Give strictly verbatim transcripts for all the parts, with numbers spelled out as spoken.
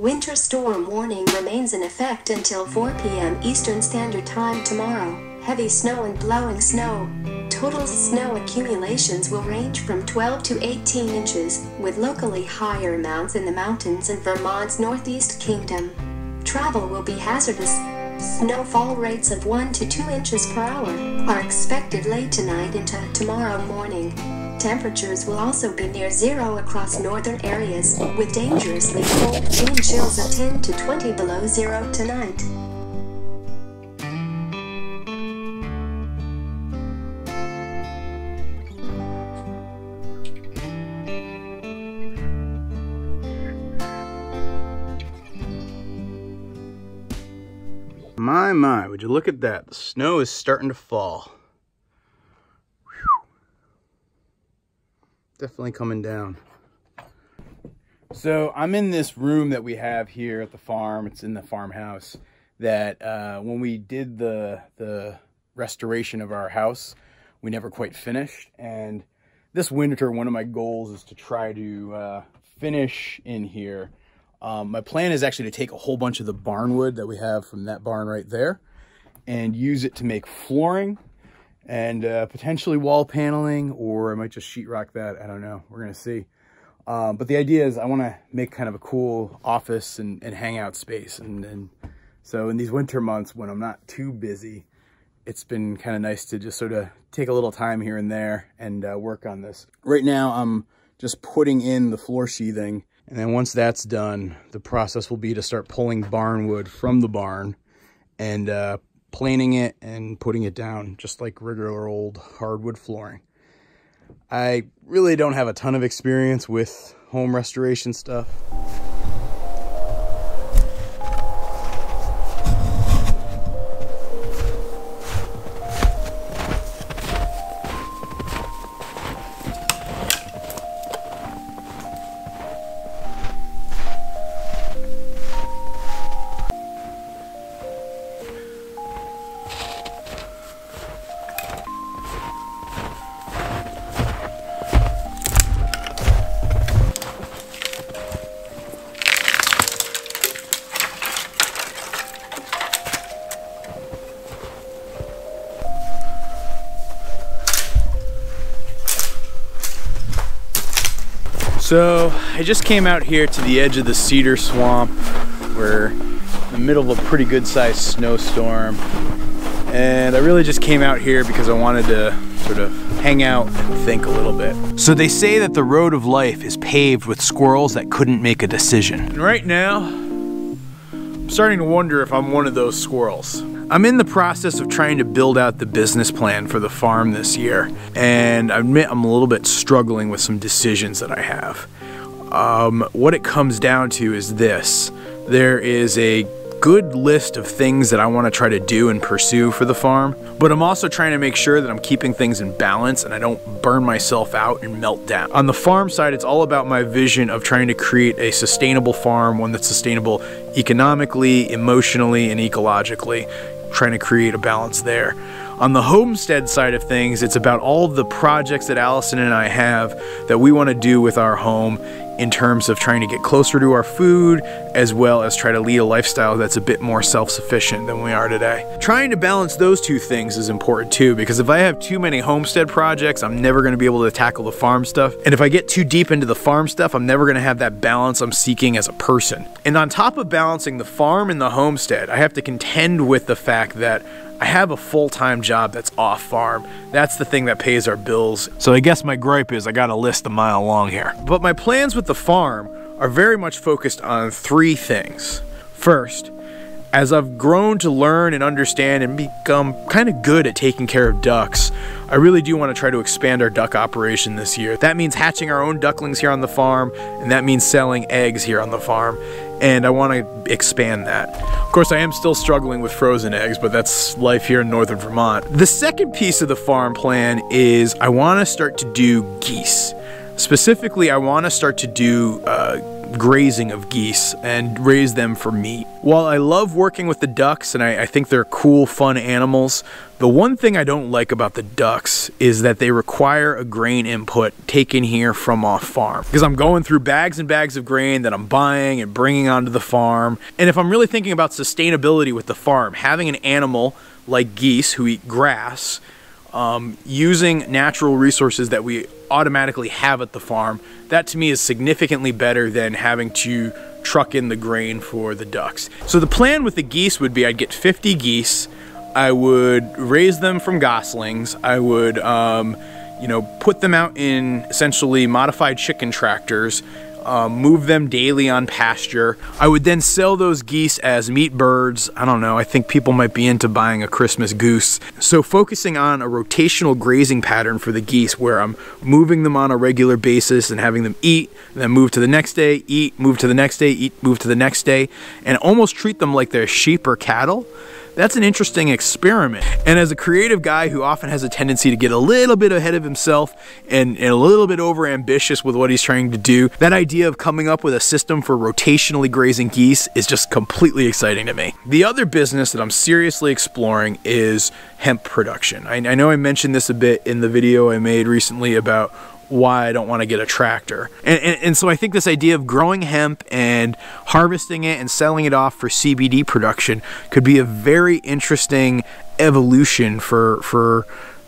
Winter storm warning remains in effect until four p m Eastern Standard Time tomorrow. Heavy snow and blowing snow. Total snow accumulations will range from twelve to eighteen inches, with locally higher amounts in the mountains in Vermont's Northeast Kingdom. Travel will be hazardous. Snowfall rates of one to two inches per hour are expected late tonight into tomorrow morning. Temperatures will also be near zero across northern areas, with dangerously cold wind chills of ten to twenty below zero tonight. My, my, would you look at that? The snow is starting to fall. Definitely coming down. So I'm in this room that we have here at the farm. It's in the farmhouse that uh, when we did the, the restoration of our house, we never quite finished. And this winter, one of my goals is to try to uh, finish in here. Um, my plan is actually to take a whole bunch of the barn wood that we have from that barn right there and use it to make flooring and uh, potentially wall paneling, or I might just sheetrock that. I don't know. We're going to see. Um, but the idea is I want to make kind of a cool office and, and hangout space. And, and so in these winter months when I'm not too busy, it's been kind of nice to just sort of take a little time here and there and uh, work on this. Right now I'm just putting in the floor sheathing. And then once that's done, the process will be to start pulling barn wood from the barn and uh, planing it and putting it down just like regular old hardwood flooring. I really don't have a ton of experience with home restoration stuff. So I just came out here to the edge of the Cedar Swamp. We're in the middle of a pretty good sized snowstorm. And I really just came out here because I wanted to sort of hang out and think a little bit. So they say that the road of life is paved with squirrels that couldn't make a decision. And right now, I'm starting to wonder if I'm one of those squirrels. I'm in the process of trying to build out the business plan for the farm this year, and I admit I'm a little bit struggling with some decisions that I have. Um, what it comes down to is this. There is a good list of things that I want to try to do and pursue for the farm, but I'm also trying to make sure that I'm keeping things in balance and I don't burn myself out and melt down. On the farm side, it's all about my vision of trying to create a sustainable farm, one that's sustainable economically, emotionally, and ecologically. Trying to create a balance there. On the homestead side of things, it's about all the projects that Allison and I have that we want to do with our home in terms of trying to get closer to our food, as well as try to lead a lifestyle that's a bit more self-sufficient than we are today. Trying to balance those two things is important too, because if I have too many homestead projects, I'm never going to be able to tackle the farm stuff. And if I get too deep into the farm stuff, I'm never going to have that balance I'm seeking as a person. And on top of balancing the farm and the homestead, I have to contend with the fact that I have a full-time job that's off farm. That's the thing that pays our bills. So I guess my gripe is I got a list a mile long here. But my plans with the farm are very much focused on three things. First, as I've grown to learn and understand and become kind of good at taking care of ducks, I really do want to try to expand our duck operation this year. That means hatching our own ducklings here on the farm, and that means selling eggs here on the farm. And I want to expand that. Of course, I am still struggling with frozen eggs, but that's life here in northern Vermont. The second piece of the farm plan is I want to start to do geese. Specifically, I want to start to do uh, grazing of geese and raise them for meat. While I love working with the ducks and I, I think they're cool, fun animals, the one thing I don't like about the ducks is that they require a grain input taken here from off farm. Because I'm going through bags and bags of grain that I'm buying and bringing onto the farm. And if I'm really thinking about sustainability with the farm, having an animal like geese who eat grass, um, using natural resources that we automatically have at the farm, that to me is significantly better than having to truck in the grain for the ducks. So the plan with the geese would be I'd get fifty geese, I would raise them from goslings. I would, um, you know, put them out in essentially modified chicken tractors, um, move them daily on pasture. I would then sell those geese as meat birds. I don't know, I think people might be into buying a Christmas goose. So focusing on a rotational grazing pattern for the geese where I'm moving them on a regular basis and having them eat, and then move to the next day, eat, move to the next day, eat, move to the next day, and almost treat them like they're sheep or cattle. That's an interesting experiment. And as a creative guy who often has a tendency to get a little bit ahead of himself and, and a little bit over ambitious with what he's trying to do, that idea of coming up with a system for rotationally grazing geese is just completely exciting to me. The other business that I'm seriously exploring is hemp production. I, I know I mentioned this a bit in the video I made recently about why I don't want to get a tractor. And, and, and so I think this idea of growing hemp and harvesting it and selling it off for C B D production could be a very interesting evolution for, for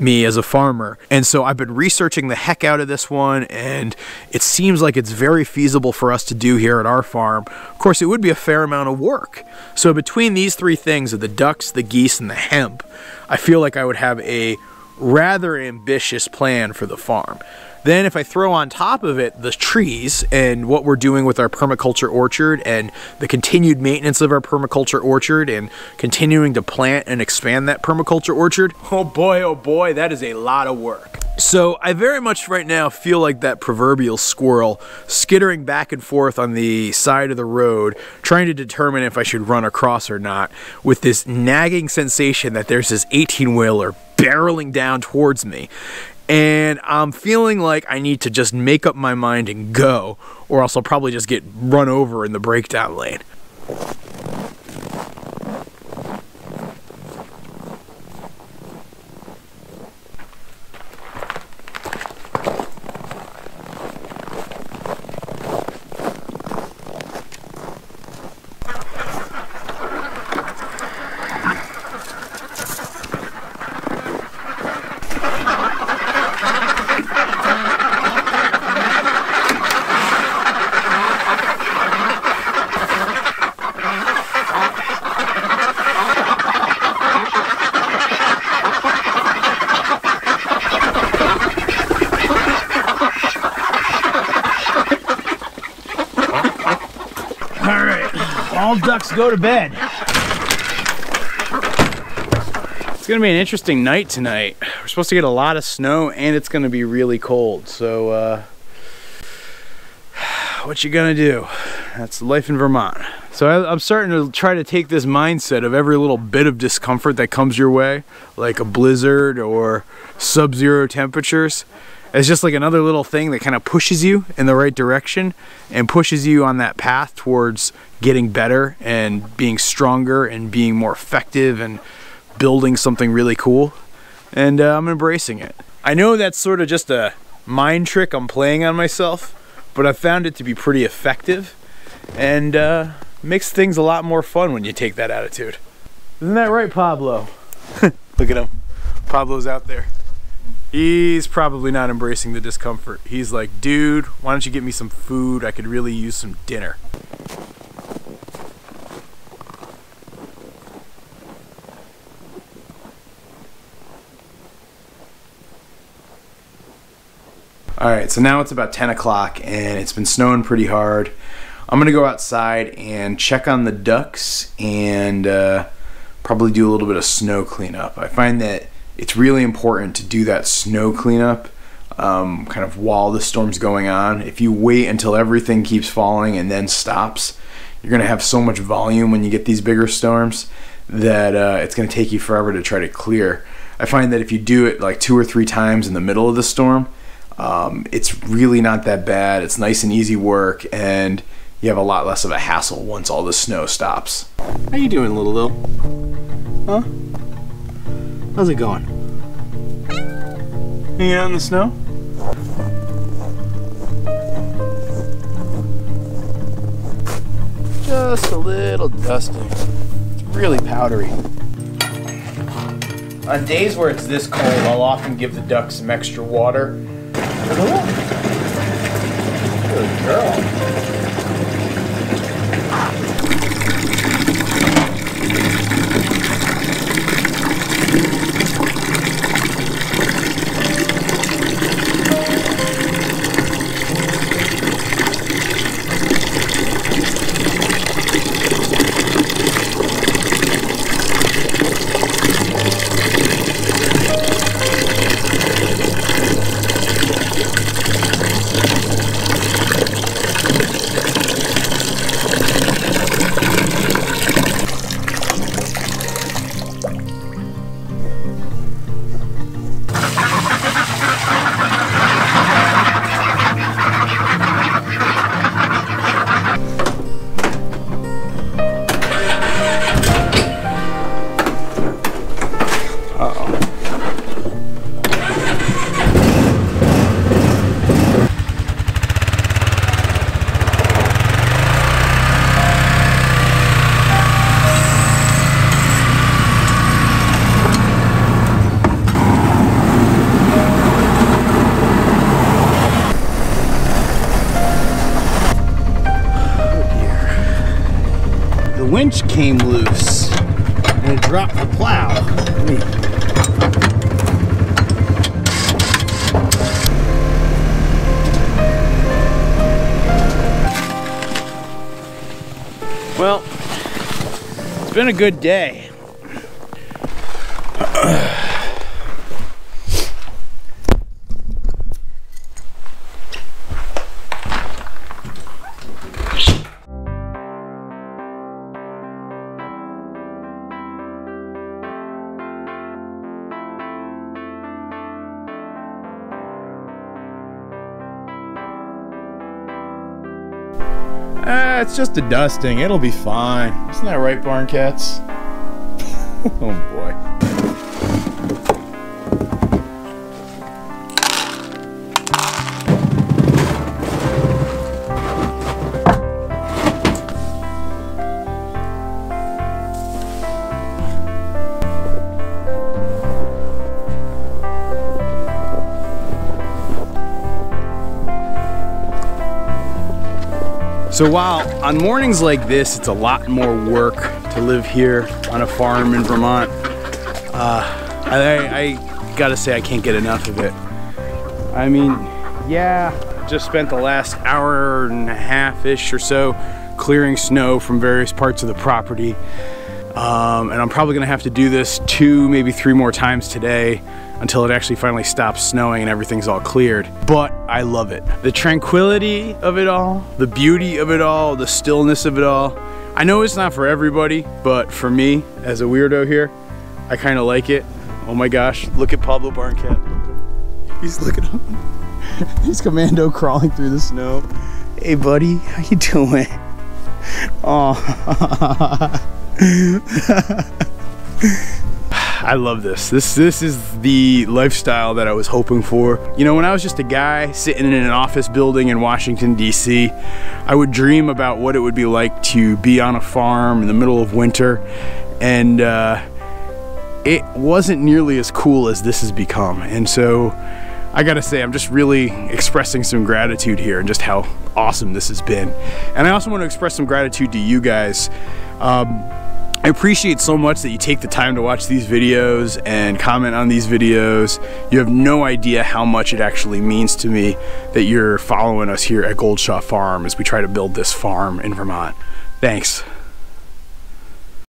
me as a farmer. And so I've been researching the heck out of this one, and it seems like it's very feasible for us to do here at our farm. Of course, it would be a fair amount of work. So between these three things, the ducks, the geese, and the hemp, I feel like I would have a rather ambitious plan for the farm. Then if I throw on top of it the trees and what we're doing with our permaculture orchard and the continued maintenance of our permaculture orchard and continuing to plant and expand that permaculture orchard, oh boy, oh boy, that is a lot of work. So I very much right now feel like that proverbial squirrel skittering back and forth on the side of the road, trying to determine if I should run across or not, with this nagging sensation that there's this eighteen-wheeler barreling down towards me. And I'm feeling like I need to just make up my mind and go, or else I'll probably just get run over in the breakdown lane. Ducks go to bed. It's gonna be an interesting night tonight. We're supposed to get a lot of snow and it's gonna be really cold, so uh, what you gonna do? That's life in Vermont. So I, I'm starting to try to take this mindset of every little bit of discomfort that comes your way, like a blizzard or sub-zero temperatures, as just like another little thing that kind of pushes you in the right direction and pushes you on that path towards getting better and being stronger and being more effective and building something really cool. And uh, I'm embracing it. I know that's sort of just a mind trick I'm playing on myself, but I've found it to be pretty effective and uh, makes things a lot more fun when you take that attitude. Isn't that right, Pablo? Look at him. Pablo's out there. He's probably not embracing the discomfort. He's like, dude, why don't you get me some food? I could really use some dinner. All right, so now it's about ten o'clock and it's been snowing pretty hard. I'm gonna go outside and check on the ducks and uh, probably do a little bit of snow cleanup. I find that it's really important to do that snow cleanup um, kind of while the storm's going on. If you wait until everything keeps falling and then stops, you're gonna have so much volume when you get these bigger storms that uh, it's gonna take you forever to try to clear. I find that if you do it like two or three times in the middle of the storm, Um, it's really not that bad. It's nice and easy work, and you have a lot less of a hassle once all the snow stops. How you doing, little Lil? Huh? How's it going? Hanging out in the snow? Just a little dusting. It's really powdery. On days where it's this cold, I'll often give the ducks some extra water. Cool. Good girl. Winch came loose and it dropped the plow. Well, it's been a good day. Ah, it's just a dusting. It'll be fine. Isn't that right, barn cats? Oh boy. So while on mornings like this, it's a lot more work to live here on a farm in Vermont, uh, I, I gotta say I can't get enough of it. I mean, yeah, just spent the last hour and a half-ish or so clearing snow from various parts of the property. Um, and I'm probably gonna have to do this two, maybe three more times today until it actually finally stops snowing and everything's all cleared. But I love it. The tranquility of it all, the beauty of it all, the stillness of it all. I know it's not for everybody, but for me, as a weirdo here, I kind of like it. Oh my gosh, look at Pablo barn cat. He's looking up. He's commando crawling through the snow. Hey buddy, how you doing? Oh. I love this. This this is the lifestyle that I was hoping for. You know, when I was just a guy sitting in an office building in Washington, D C, I would dream about what it would be like to be on a farm in the middle of winter, and uh, it wasn't nearly as cool as this has become. And so I gotta say, I'm just really expressing some gratitude here and just how awesome this has been. And I also want to express some gratitude to you guys. Um, I appreciate so much that you take the time to watch these videos and comment on these videos. You have no idea how much it actually means to me that you're following us here at Gold Shaw Farm as we try to build this farm in Vermont. Thanks.